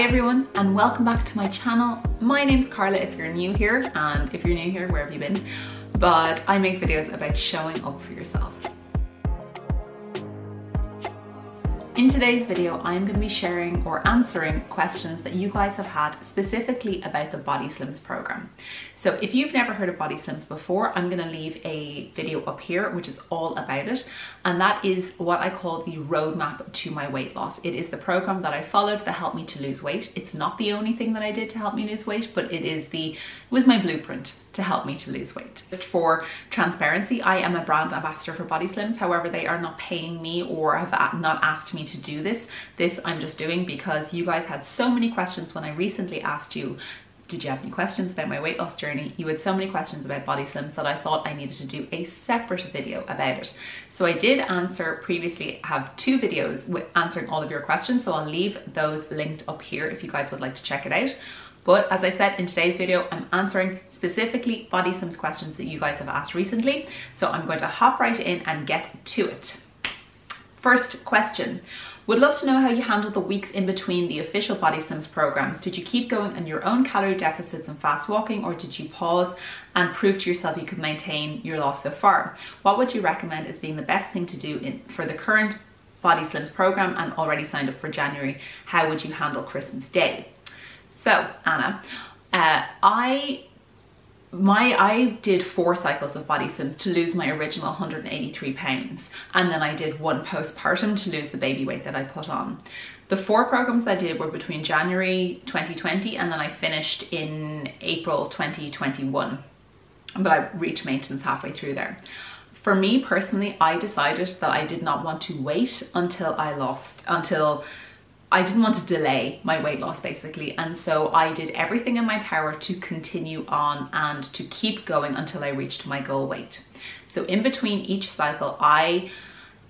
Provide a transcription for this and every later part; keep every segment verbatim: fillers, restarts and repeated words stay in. Hi everyone and welcome back to my channel. My name's Carla if you're new here, and if you're new here, where have you been? But I make videos about showing up for yourself. In today's video, I'm going to be sharing or answering questions that you guys have had specifically about the BodySlims program. So if you've never heard of BodySlims before, I'm going to leave a video up here which is all about it, and that is what I call the roadmap to my weight loss. It is the program that I followed that helped me to lose weight. It's not the only thing that I did to help me lose weight, but it is the it was my blueprint to help me to lose weight. Just for transparency, I am a brand ambassador for BodySlims. However, they are not paying me or have not asked me to do this. This I'm just doing because you guys had so many questions when I recently asked you, did you have any questions about my weight loss journey? You had so many questions about BodySlims that I thought I needed to do a separate video about it. So I did answer previously, have two videos with answering all of your questions. So I'll leave those linked up here if you guys would like to check it out. But as I said, in today's video, I'm answering specifically BodySlims questions that you guys have asked recently. So I'm going to hop right in and get to it. First question. Would love to know how you handled the weeks in between the official BodySlims programs. Did you keep going on your own calorie deficits and fast walking, or did you pause and prove to yourself you could maintain your loss so far? What would you recommend as being the best thing to do in, for the current BodySlims program and already signed up for January? How would you handle Christmas Day? So Anna, uh, I... My, I did four cycles of BodySlims to lose my original one hundred eighty-three pounds, and then I did one postpartum to lose the baby weight that I put on. The four programs I did were between January twenty twenty and then I finished in April twenty twenty-one, but I reached maintenance halfway through there. For me personally, I decided that I did not want to wait until I lost, until I didn't want to delay my weight loss basically, and so I did everything in my power to continue on and to keep going until I reached my goal weight. So in between each cycle, I,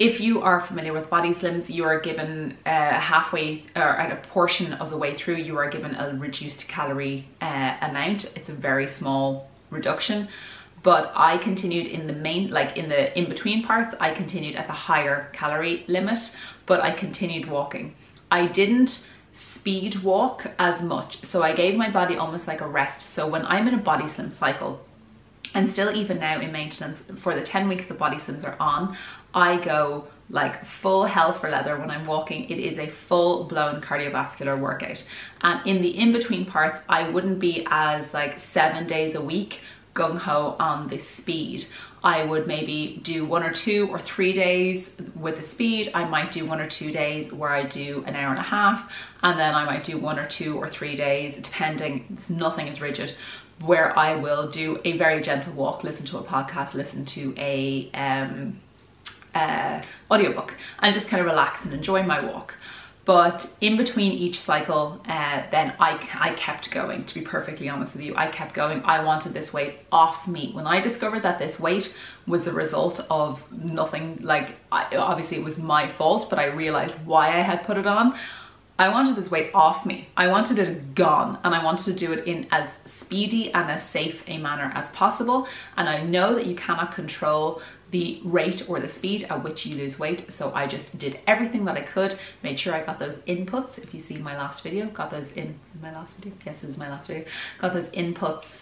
if you are familiar with BodySlims, you are given uh, halfway or at a portion of the way through, you are given a reduced calorie uh, amount. It's a very small reduction. But I continued in the main, like in the in-between parts, I continued at the higher calorie limit, but I continued walking. I didn't speed walk as much, so I gave my body almost like a rest. So when I'm in a BodySlims cycle, and still even now in maintenance, for the ten weeks the BodySlims are on, I go like full hell for leather when I'm walking. It is a full-blown cardiovascular workout. And in the in-between parts, I wouldn't be as like seven days a week gung-ho on the speed. I would maybe do one or two or three days with the speed. I might do one or two days where I do an hour and a half, and then I might do one or two or three days, depending, it's, nothing is rigid, where I will do a very gentle walk, listen to a podcast, listen to a um, uh, audiobook, and just kind of relax and enjoy my walk. But in between each cycle, uh, then I, I kept going, to be perfectly honest with you. I kept going. I wanted this weight off me. When I discovered that this weight was the result of nothing, like I, obviously it was my fault, but I realized why I had put it on. I wanted this weight off me. I wanted it gone, and I wanted to do it in as speedy and as safe a manner as possible. And I know that you cannot control the rate or the speed at which you lose weight, so I just did everything that I could, made sure I got those inputs. If you see my last video, got those in my last video, yes, this is my last video, got those inputs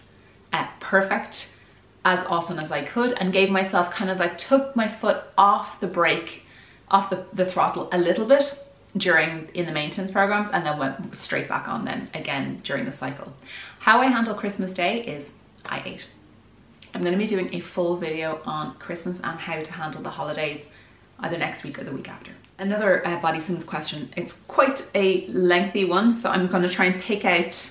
uh, perfect as often as I could, and gave myself kind of like, took my foot off the brake, off the, the throttle a little bit during in the maintenance programs, and then went straight back on then again during the cycle. How I handle Christmas Day is I ate. I'm going to be doing a full video on Christmas and how to handle the holidays either next week or the week after. Another uh, BodySlims question. It's quite a lengthy one, so I'm going to try and pick out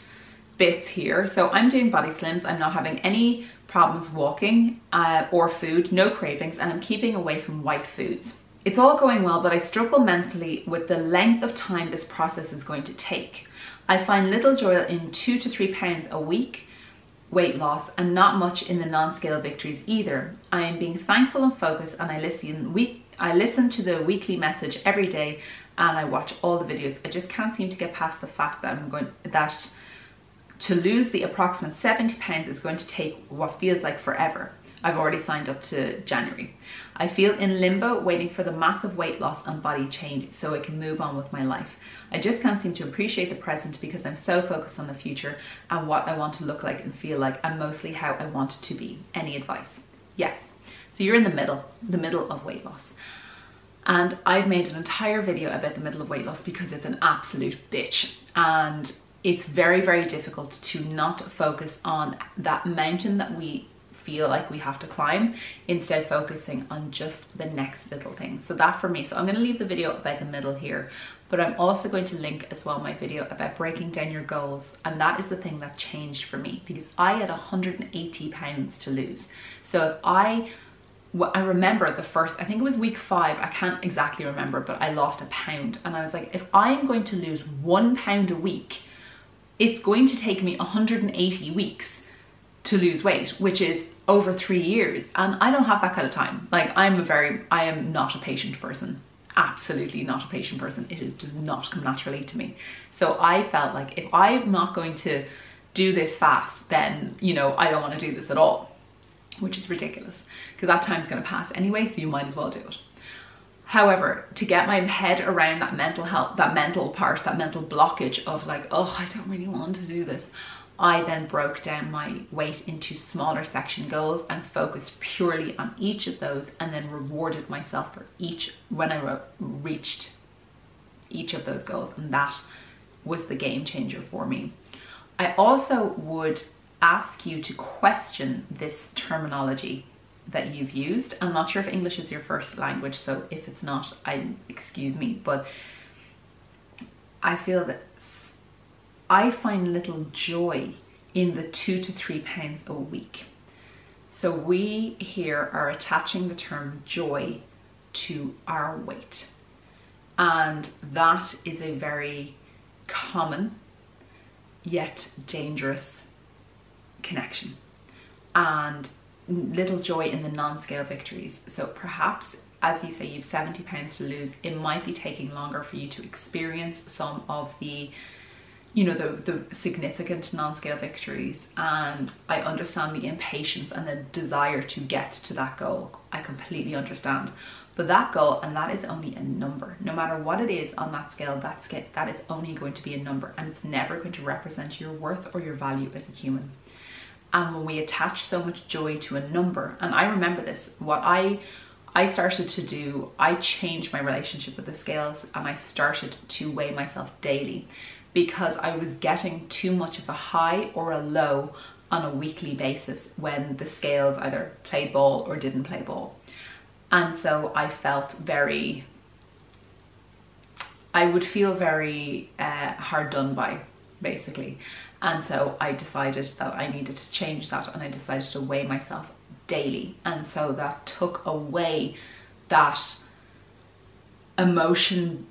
bits here. So I'm doing BodySlims. I'm not having any problems walking uh, or food, no cravings, and I'm keeping away from white foods. It's all going well, but I struggle mentally with the length of time this process is going to take. I find little joy in two to three pounds a week weight loss, and not much in the non-scale victories either. I am being thankful and focused, and I listen week I listen to the weekly message every day, and I watch all the videos. I just can't seem to get past the fact that I'm going that to lose the approximate seventy pounds is going to take what feels like forever. I've already signed up to January. I feel in limbo, waiting for the massive weight loss and body change so I can move on with my life. I just can't seem to appreciate the present because I'm so focused on the future and what I want to look like and feel like, and mostly how I want to be. Any advice? Yes. So you're in the middle, the middle of weight loss. And I've made an entire video about the middle of weight loss because it's an absolute bitch. And it's very, very difficult to not focus on that mountain that we feel like we have to climb, instead focusing on just the next little thing. So that for me, so I'm gonna leave the video about the middle here, but I'm also going to link as well my video about breaking down your goals. And that is the thing that changed for me, because I had one hundred eighty pounds to lose. So if I, well, I remember the first, I think it was week five, I can't exactly remember, but I lost a pound. And I was like, if I am going to lose one pound a week, it's going to take me one hundred eighty weeks to lose weight, which is over three years. And I don't have that kind of time. Like I'm a very, I am not a patient person. Absolutely not a patient person. It does not come naturally to me. So I felt like if I'm not going to do this fast, then, you know, I don't want to do this at all, which is ridiculous because that time's going to pass anyway. So you might as well do it. However, to get my head around that mental health, that mental part, that mental blockage of like, oh, I don't really want to do this. I then broke down my weight into smaller section goals and focused purely on each of those, and then rewarded myself for each when I wrote, reached each of those goals. And that was the game changer for me. I also would ask you to question this terminology that you've used. I'm not sure if English is your first language, so if it's not, I excuse me, but I feel that I find little joy in the two to three pounds a week. So we here are attaching the term joy to our weight. And that is a very common yet dangerous connection. And little joy in the non-scale victories. So perhaps, as you say, you've seventy pounds to lose, it might be taking longer for you to experience some of the, you know, the, the significant non-scale victories. And I understand the impatience and the desire to get to that goal. I completely understand. But that goal, and that is only a number. No matter what it is on that scale, that scale, that is only going to be a number, and it's never going to represent your worth or your value as a human. And when we attach so much joy to a number, and I remember this, what I I started to do, I changed my relationship with the scales, and I started to weigh myself daily because I was getting too much of a high or a low on a weekly basis when the scales either played ball or didn't play ball. And so I felt very, I would feel very uh, hard done by, basically. And so I decided that I needed to change that, and I decided to weigh myself daily. And so that took away that emotion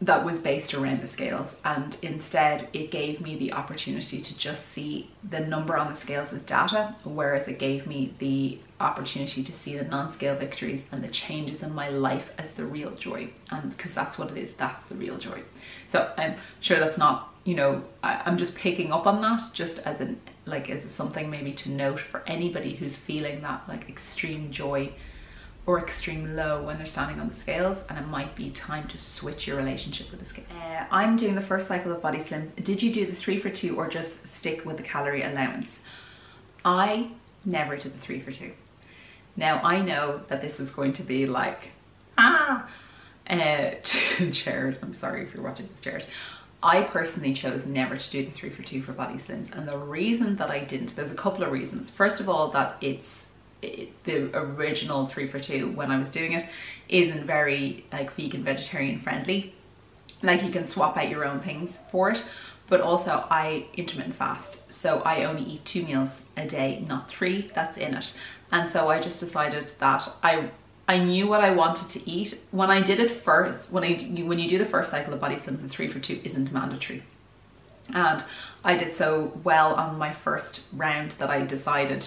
that was based around the scales. And instead it gave me the opportunity to just see the number on the scales as data, whereas it gave me the opportunity to see the non-scale victories and the changes in my life as the real joy. And because that's what it is, that's the real joy. So I'm sure that's not, you know, I, I'm just picking up on that just as an, like, as something maybe to note for anybody who's feeling that like extreme joy or extreme low when they're standing on the scales, and it might be time to switch your relationship with the scales. Uh, I'm doing the first cycle of Body Slims. Did you do the three for two or just stick with the calorie allowance? I never did the three for two. Now I know that this is going to be like, ah, uh, Jared, I'm sorry if you're watching this, Jared. I personally chose never to do the three for two for Body Slims, and the reason that I didn't, there's a couple of reasons. First of all, that it's it, the original three for two when I was doing it isn't very like vegan, vegetarian friendly. Like you can swap out your own things for it, but also I intermittent fast, so I only eat two meals a day, not three, that's in it. And so I just decided that I I knew what I wanted to eat. When I did it first, when I when you do the first cycle of Body Slims, the three for two isn't mandatory. And I did so well on my first round that I decided,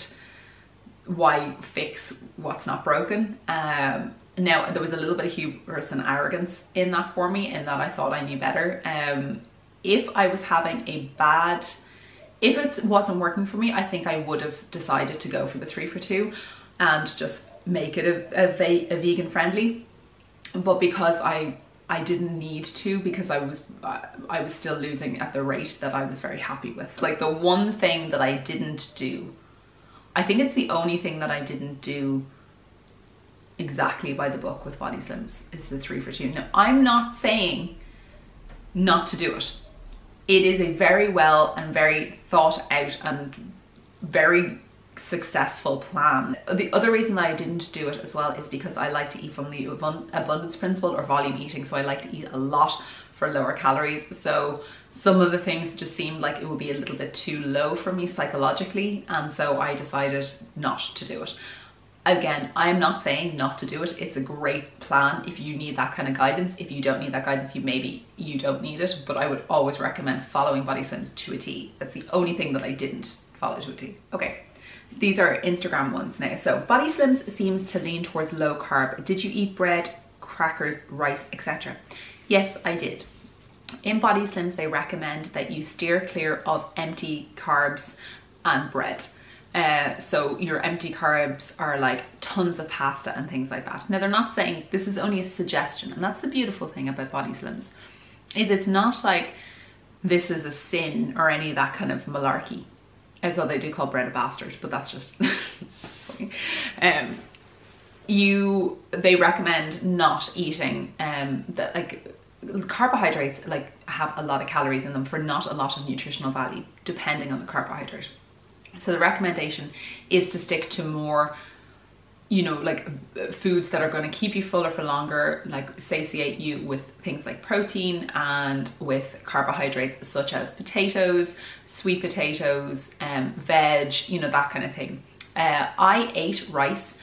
why fix what's not broken? Um, now there was a little bit of hubris and arrogance in that for me, in that I thought I knew better. Um, if I was having a bad if it wasn't working for me, I think I would have decided to go for the three for two and just make it a, a, ve a vegan friendly. But because I I didn't need to, because I was I was still losing at the rate that I was very happy with. Like the one thing that I didn't do, I think it's the only thing that I didn't do exactly by the book with BodySlims, is the three for two. Now, I'm not saying not to do it. It is a very well and very thought out and very successful plan. The other reason that I didn't do it as well is because I like to eat from the abundance principle, or volume eating. So I like to eat a lot for lower calories. So some of the things just seemed like it would be a little bit too low for me psychologically. And so I decided not to do it. Again, I'm not saying not to do it. It's a great plan if you need that kind of guidance. If you don't need that guidance, you maybe you don't need it, but I would always recommend following BodySlims to a T. That's the only thing that I didn't follow to a T. Okay. These are Instagram ones now. So BodySlims seems to lean towards low carb. Did you eat bread, crackers, rice, et cetera? Yes, I did. In BodySlims, they recommend that you steer clear of empty carbs and bread. Uh, so your empty carbs are like tons of pasta and things like that. Now, they're not saying, this is only a suggestion, and that's the beautiful thing about BodySlims, is it's not like this is a sin or any of that kind of malarkey. As though they do call bread a bastard, but that's just, it's just funny. Um, you, they recommend not eating, um, that like carbohydrates like have a lot of calories in them for not a lot of nutritional value, depending on the carbohydrate. So the recommendation is to stick to more, you know, like foods that are going to keep you fuller for longer, like satiate you with things like protein and with carbohydrates such as potatoes, sweet potatoes, um, veg, you know, that kind of thing. Uh, I ate rice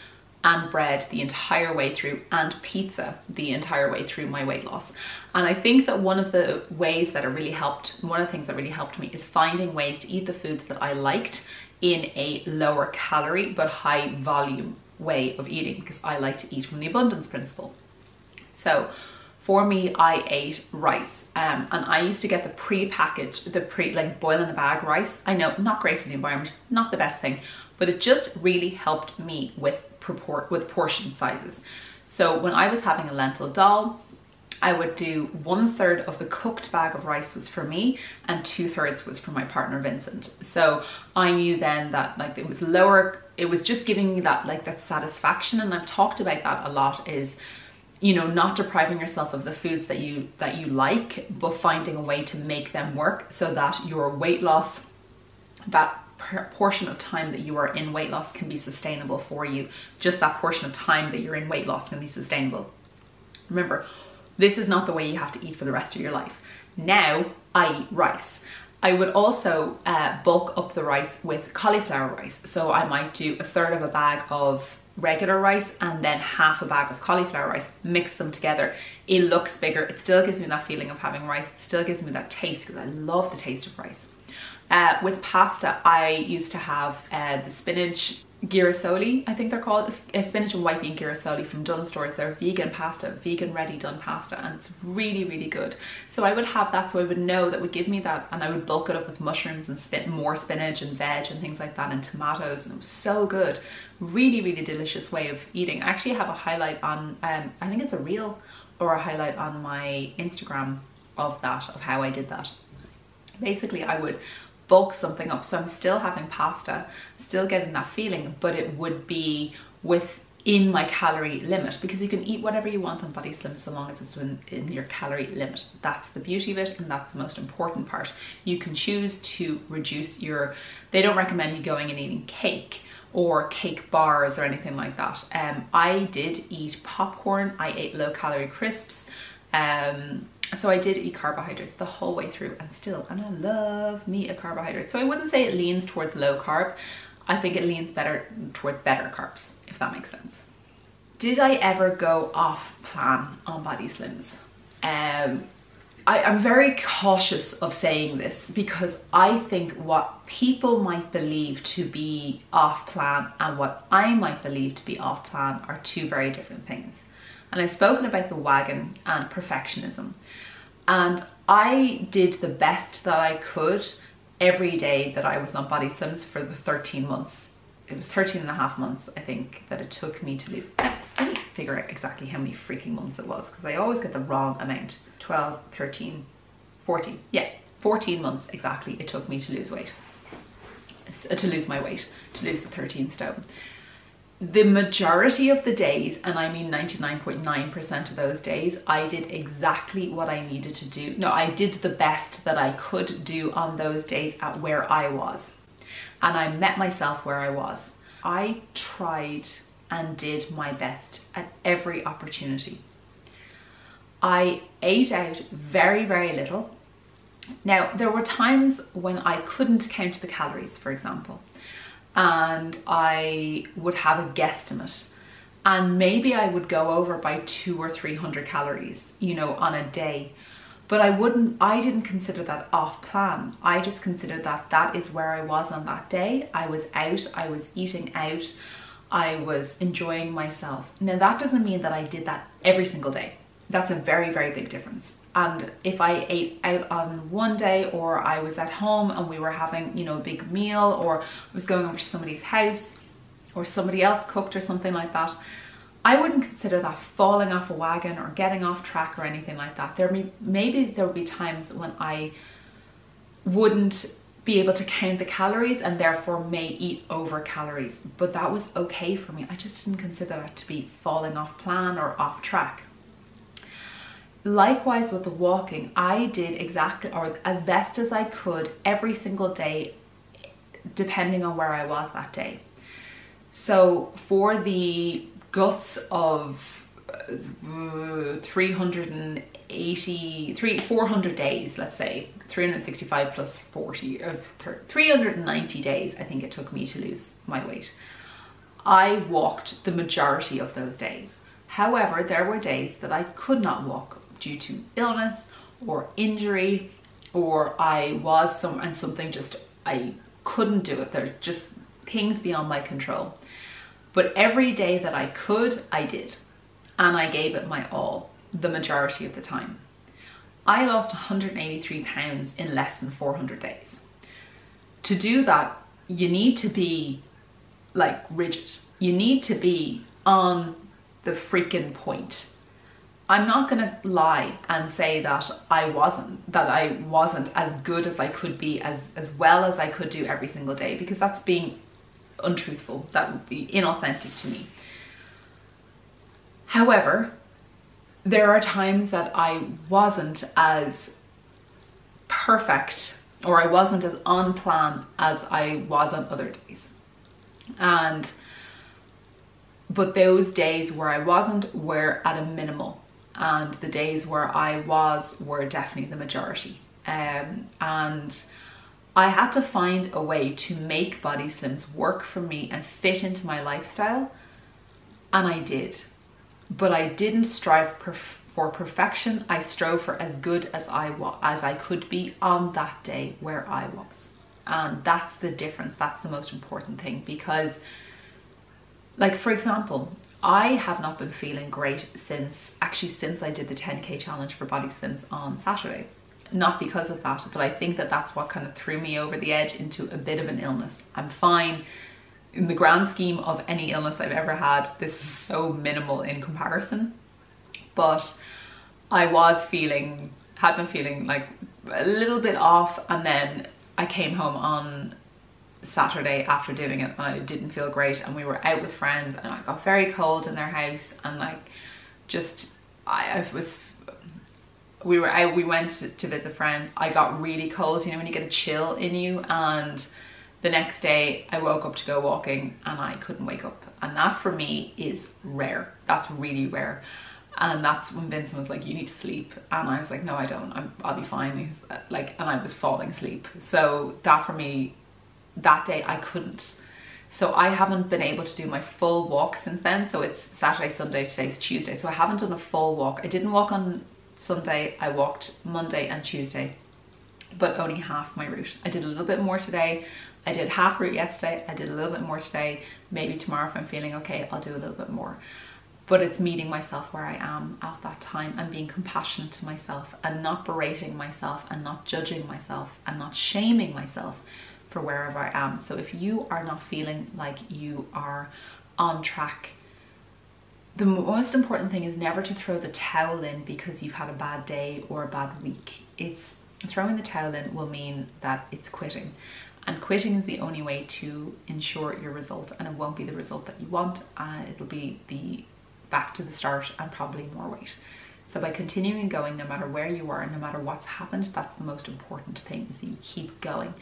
and bread the entire way through, and pizza the entire way through my weight loss. And I think that one of the ways that it really helped, one of the things that really helped me, is finding ways to eat the foods that I liked in a lower calorie but high volume way of eating, because I like to eat from the abundance principle. So for me, I ate rice, um, and I used to get the pre-packaged, the pre like boil in the bag rice. I know, not great for the environment, not the best thing, but it just really helped me with Proport, with portion sizes. So when I was having a lentil dal, I would do one third of the cooked bag of rice was for me and two thirds was for my partner Vincent. So I knew then that like it was lower, it was just giving me that like that satisfaction. And I've talked about that a lot, is, you know, not depriving yourself of the foods that you that you like, but finding a way to make them work so that your weight loss, that portion of time that you are in weight loss, can be sustainable for you. Just that portion of time that you're in weight loss can be sustainable. Remember, this is not the way you have to eat for the rest of your life. Now I eat rice. I would also uh, bulk up the rice with cauliflower rice. So I might do a third of a bag of regular rice and then half a bag of cauliflower rice, mix them together. It looks bigger. It still gives me that feeling of having rice. It still gives me that taste, because I love the taste of rice. Uh, with pasta, I used to have uh, the spinach Girasoli, I think they're called, a spinach and white bean Girasoli from Dunn stores. They're vegan pasta, vegan ready Dunn pasta, and it's really, really good. So I would have that, so I would know that would give me that, and I would bulk it up with mushrooms and spin more spinach and veg and things like that, and tomatoes, and it was so good. Really, really delicious way of eating. I actually have a highlight on, um, I think it's a reel or a highlight on my Instagram of that, of how I did that. Basically, I would bulk something up, so I'm still having pasta, still getting that feeling, but it would be within my calorie limit, because you can eat whatever you want on BodySlims so long as it's in, in your calorie limit. That's the beauty of it, and that's the most important part. You can choose to reduce your, they don't recommend you going and eating cake or cake bars or anything like that. Um, I did eat popcorn, I ate low calorie crisps, um, so I did eat carbohydrates the whole way through, and still, and I love me a carbohydrate. So I wouldn't say it leans towards low carb. I think it leans better towards better carbs, if that makes sense. Did I ever go off plan on BodySlims? Um, I, I'm very cautious of saying this, because I think what people might believe to be off plan and what I might believe to be off plan are two very different things. And I've spoken about the wagon and perfectionism. And I did the best that I could every day that I was on BodySlims for the thirteen months. It was thirteen and a half months, I think, that it took me to lose. I didn't figure out exactly how many freaking months it was because I always get the wrong amount. twelve, thirteen, fourteen. Yeah, fourteen months exactly it took me to lose weight. To lose my weight, to lose the thirteen stone. The majority of the days, and I mean ninety-nine point nine percent of those days, I did exactly what I needed to do. No, I did the best that I could do on those days at where I was. And I met myself where I was. I tried and did my best at every opportunity. I ate out very, very little. Now, there were times when I couldn't count the calories, for example, and I would have a guesstimate, and maybe I would go over by two or three hundred calories, you know, on a day. But I wouldn't, I didn't consider that off plan. I just considered that that is where I was on that day. I was out, I was eating out, I was enjoying myself. Now, that doesn't mean that I did that every single day. That's a very, very big difference. And if I ate out on one day, or I was at home and we were having, you know, a big meal, or I was going over to somebody's house, or somebody else cooked or something like that, I wouldn't consider that falling off a wagon or getting off track or anything like that. There may, maybe there would be times when I wouldn't be able to count the calories and therefore may eat over calories, but that was okay for me. I just didn't consider that to be falling off plan or off track. Likewise with the walking, I did exactly, or as best as I could every single day, depending on where I was that day. So for the guts of uh, three hundred eighty, three, four hundred days, let's say, three hundred sixty-five plus forty, or three hundred ninety days, I think it took me to lose my weight. I walked the majority of those days. However, there were days that I could not walk due to illness or injury, or I was some and something just, I couldn't do it. There's just things beyond my control. But every day that I could, I did. And I gave it my all, the majority of the time. I lost one hundred eighty-three pounds in less than four hundred days. To do that, you need to be like rigid. You need to be on the freaking point. I'm not gonna lie and say that I wasn't, that I wasn't as good as I could be, as, as well as I could do every single day, because that's being untruthful. That would be inauthentic to me. However, there are times that I wasn't as perfect, or I wasn't as on plan as I was on other days. And but those days where I wasn't were at a minimal, and the days where I was were definitely the majority. Um, and I had to find a way to make BodySlims work for me and fit into my lifestyle, and I did. But I didn't strive perf for perfection. I strove for as good as I wa as I could be on that day where I was, and that's the difference. That's the most important thing, because, like, for example, I have not been feeling great since, actually since I did the ten K challenge for BodySlims on Saturday. Not because of that, but I think that that's what kind of threw me over the edge into a bit of an illness. I'm fine. In the grand scheme of any illness I've ever had, this is so minimal in comparison. But I was feeling, had been feeling like a little bit off, and then I came home on Saturday after doing it and I didn't feel great, and we were out with friends and I got very cold in their house, and like just I, I was we were out we went to, to visit friends. I got really cold, you know, when you get a chill in you, and the next day I woke up to go walking and I couldn't wake up, and that for me is rare. That's really rare. And that's when Vincent was like, you need to sleep. And I was like, no, I don't, I'm, I'll be fine. He was like, and I was falling asleep. So that for me, that day I couldn't. So I haven't been able to do my full walk since then. So it's Saturday, Sunday, today's Tuesday. So I haven't done a full walk. I didn't walk on Sunday. I walked Monday and Tuesday, but only half my route. I did a little bit more today. I did half route yesterday. I did a little bit more today. Maybe tomorrow if I'm feeling okay, I'll do a little bit more. but it's meeting myself where I am at that time and being compassionate to myself and not berating myself and not judging myself and not shaming myself for wherever I am. So if you are not feeling like you are on track, the most important thing is never to throw the towel in because you've had a bad day or a bad week. It's throwing the towel in will mean that it's quitting. And quitting is the only way to ensure your result, and it won't be the result that you want. Uh, it'll be the back to the start and probably more weight. So by continuing going, no matter where you are and no matter what's happened, that's the most important thing, is that you keep going.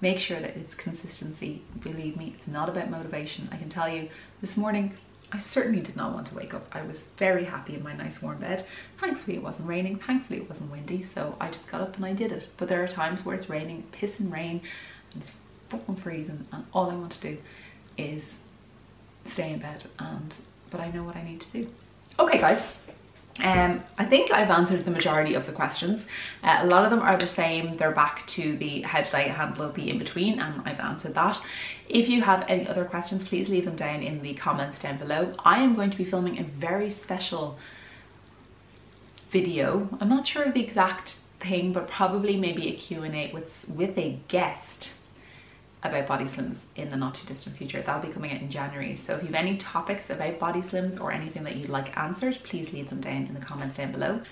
Make sure that it's consistency. Believe me, it's not about motivation. I can tell you this morning, I certainly did not want to wake up. I was very happy in my nice warm bed. Thankfully it wasn't raining, thankfully it wasn't windy, so I just got up and I did it. But there are times where it's raining, piss and rain, and it's fucking freezing, and all I want to do is stay in bed, and but I know what I need to do. Okay guys, um, I think I've answered the majority of the questions. Uh, a lot of them are the same. They're back to the how did I handle the in-between, and I've answered that. If you have any other questions, please leave them down in the comments down below. I am going to be filming a very special video. I'm not sure of the exact thing, but probably maybe a Q and A with, with a guest about BodySlims in the not too distant future. That'll be coming out in January. So if you have any topics about BodySlims or anything that you'd like answered, please leave them down in the comments down below.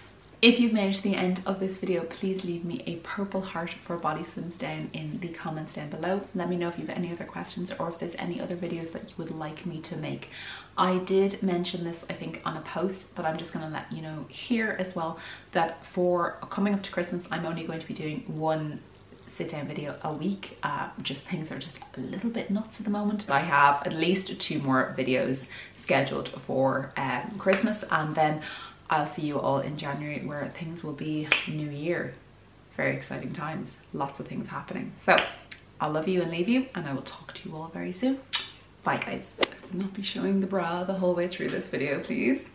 If you've made it to the end of this video, please leave me a purple heart for BodySlims down in the comments down below. Let me know if you have any other questions or if there's any other videos that you would like me to make. I did mention this, I think, on a post, but I'm just gonna let you know here as well that for coming up to Christmas, I'm only going to be doing one sit down video a week. Uh, just things are just a little bit nuts at the moment. I have at least two more videos scheduled for um, Christmas, and then I'll see you all in January where things will be new year. Very exciting times, lots of things happening. So I'll love you and leave you, and I will talk to you all very soon. Bye guys. I will not be showing the bra the whole way through this video, please.